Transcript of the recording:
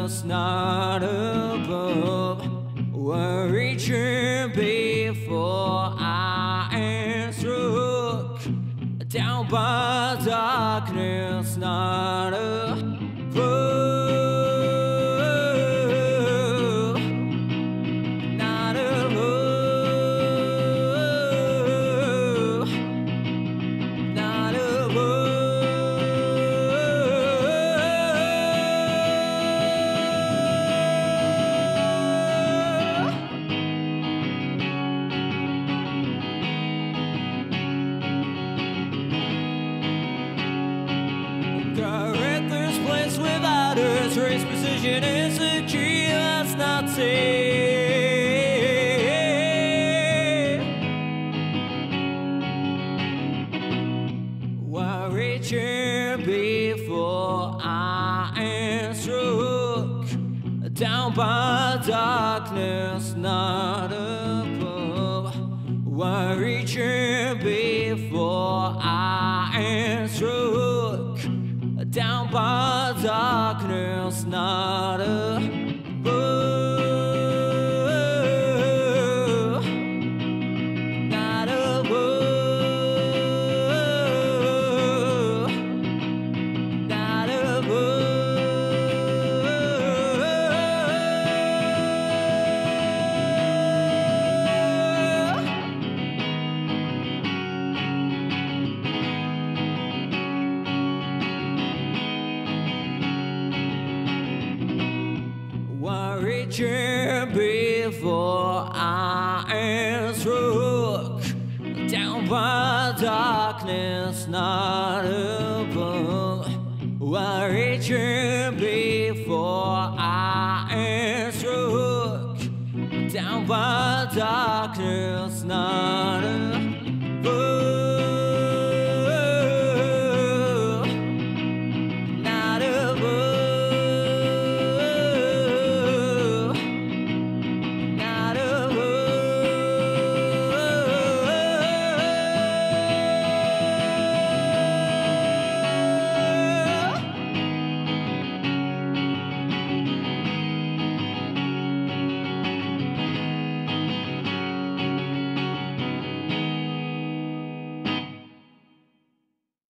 just not above where it should be, before I am struck down by darkness, not above, not above, not above. Race precision is a key that's not safe. Why reaching before I am struck down by darkness, not above. Why reaching before I am struck down by darkness, not above, not above, not above. Reaching before I am struck down by darkness, not above. While reaching before I am struck down by darkness, not above.